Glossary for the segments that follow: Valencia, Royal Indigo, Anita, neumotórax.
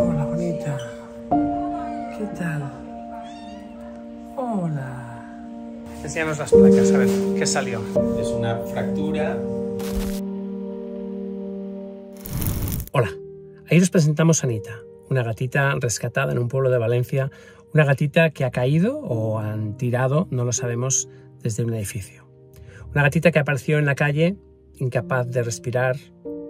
Hola, bonita. ¿Qué tal? Hola. Enséñanos las placas, a ver, ¿qué salió? Es una fractura. Hola, ahí os presentamos a Anita, una gatita rescatada en un pueblo de Valencia, una gatita que ha caído o han tirado, no lo sabemos, desde un edificio. Una gatita que apareció en la calle, incapaz de respirar,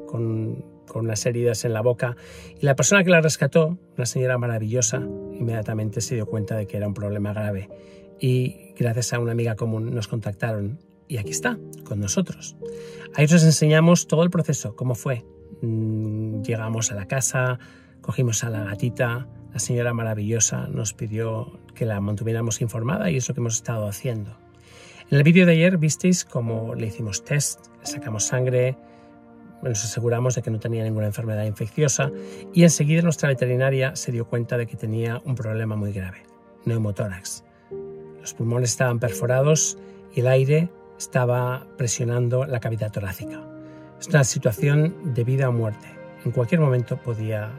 con unas heridas en la boca, y la persona que la rescató, una señora maravillosa, inmediatamente se dio cuenta de que era un problema grave y gracias a una amiga común nos contactaron y aquí está, con nosotros. Ahí os enseñamos todo el proceso, cómo fue. Llegamos a la casa, cogimos a la gatita, la señora maravillosa nos pidió que la mantuviéramos informada y es lo que hemos estado haciendo. En el vídeo de ayer visteis cómo le hicimos test, le sacamos sangre, nos aseguramos de que no tenía ninguna enfermedad infecciosa y enseguida nuestra veterinaria se dio cuenta de que tenía un problema muy grave, neumotórax. Los pulmones estaban perforados y el aire estaba presionando la cavidad torácica. Es una situación de vida o muerte. En cualquier momento podía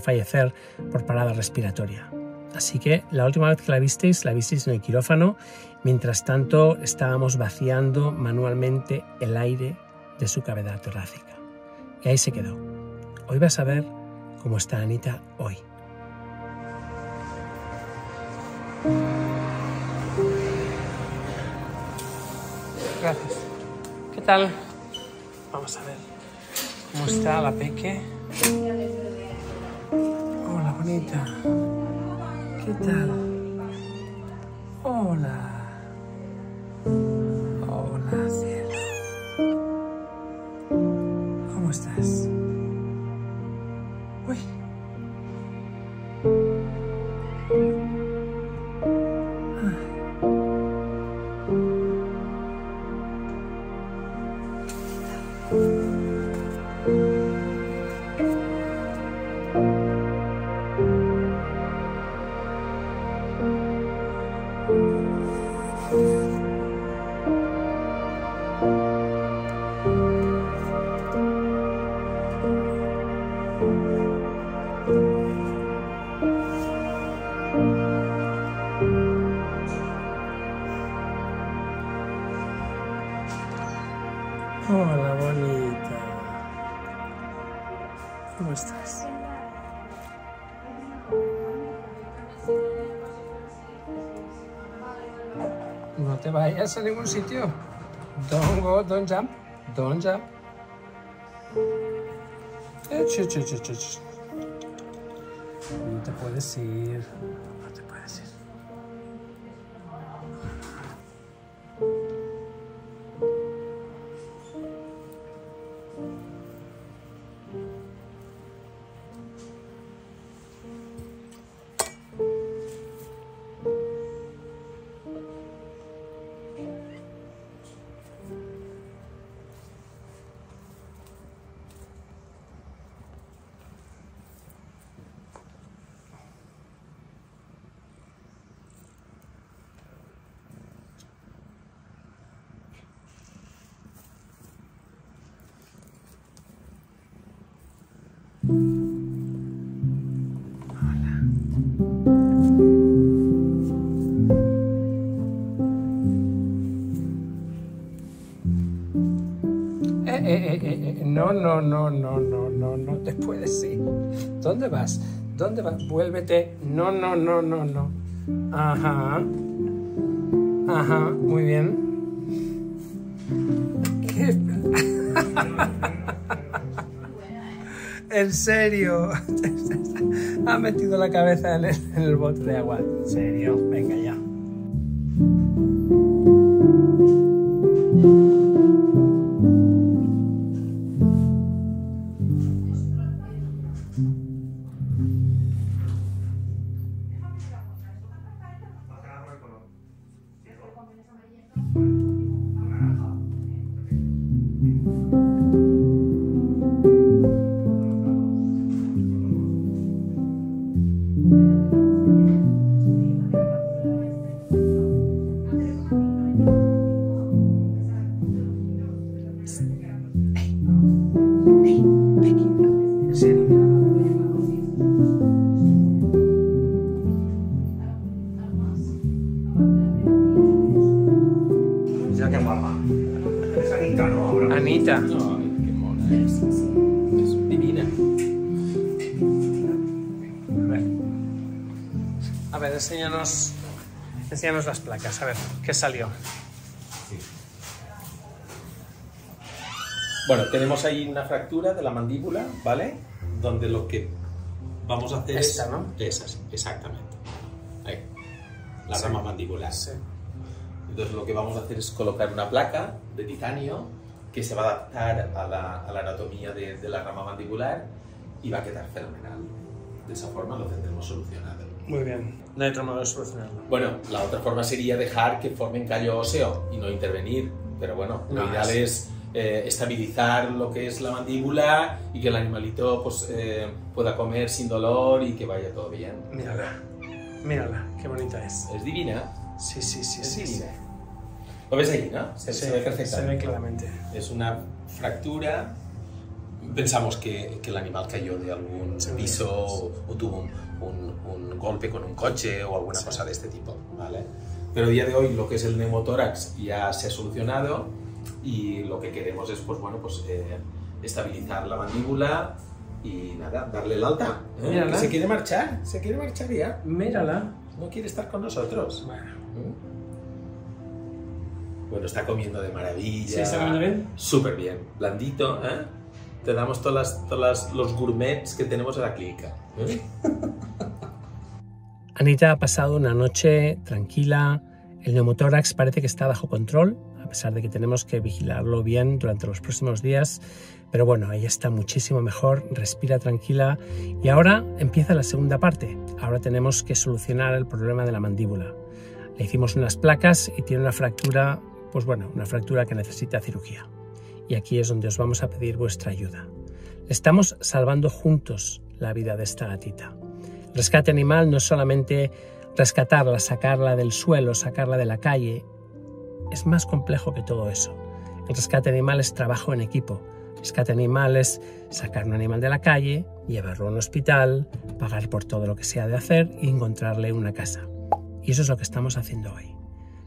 fallecer por parada respiratoria. Así que la última vez que la visteis en el quirófano. Mientras tanto, estábamos vaciando manualmente el aire de su cavidad torácica. Y ahí se quedó. Hoy vas a ver cómo está Anita hoy. Gracias. ¿Qué tal? Vamos a ver cómo está la peque. Hola, bonita. ¿Qué tal? Hola. Hola, cielo. ¿Cómo estás? Uy. Hola, bonita. ¿Cómo estás? No te vayas a ningún sitio. Don't go, don't jump, don't jump. No te puedes ir. No te puedes ir. No te puedes ir. ¿Dónde vas? ¿Dónde vas? Vuélvete. No. Ajá. Ajá, muy bien. ¿Qué? En serio. Ha metido la cabeza en el bote de agua. En serio, venga ya. Hey, Becky, no, en serio. enséñanos las placas, a ver, ¿qué salió? Sí. Bueno, tenemos ahí una fractura de la mandíbula, ¿vale? Donde lo que vamos a hacer esta, es... ¿no? Esas, exactamente. Ahí, la sí. Rama mandibular. Sí. Entonces lo que vamos a hacer es colocar una placa de titanio que se va a adaptar a la anatomía de la rama mandibular y va a quedar fenomenal. De esa forma lo tendremos solucionado. Muy bien, no hay otra manera de solucionarlo. Bueno, la otra forma sería dejar que formen callo óseo y no intervenir, pero bueno, lo ideal es estabilizar lo que es la mandíbula y que el animalito pues, pueda comer sin dolor y que vaya todo bien. Mírala, mírala, qué bonita es. Es divina. Sí, sí, sí, es divina. Sí. Lo ves ahí, ¿no? Se ve perfectamente. Se ve claramente. Es una fractura. Pensamos que el animal cayó de algún piso o tuvo un golpe con un coche o alguna cosa de este tipo, ¿vale? Pero a día de hoy lo que es el neumotórax ya se ha solucionado y lo que queremos es pues, bueno, pues, estabilizar la mandíbula y nada, darle el alta. Que se quiere marchar ya. Mírala. No quiere estar con nosotros. Bueno, está comiendo de maravilla. ¿Sí está comiendo bien? Súper bien, blandito, ¿eh? Te damos los gourmets que tenemos en la clínica. ¿Eh? Anita ha pasado una noche tranquila. El neumotórax parece que está bajo control, a pesar de que tenemos que vigilarlo bien durante los próximos días. Pero bueno, ella está muchísimo mejor, respira tranquila. Y ahora empieza la segunda parte. Ahora tenemos que solucionar el problema de la mandíbula. Le hicimos unas placas y tiene una fractura, pues bueno, una fractura que necesita cirugía. Y aquí es donde os vamos a pedir vuestra ayuda. Estamos salvando juntos la vida de esta gatita. Rescate animal no es solamente rescatarla, sacarla del suelo, sacarla de la calle. Es más complejo que todo eso. El rescate animal es trabajo en equipo. Rescate animal es sacar un animal de la calle, llevarlo a un hospital, pagar por todo lo que se ha de hacer y encontrarle una casa. Y eso es lo que estamos haciendo hoy.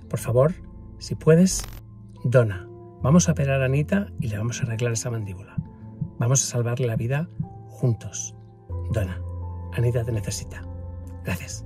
Por favor, si puedes, dona. Vamos a operar a Anita y le vamos a arreglar esa mandíbula. Vamos a salvarle la vida juntos. Dona, Anita te necesita. Gracias.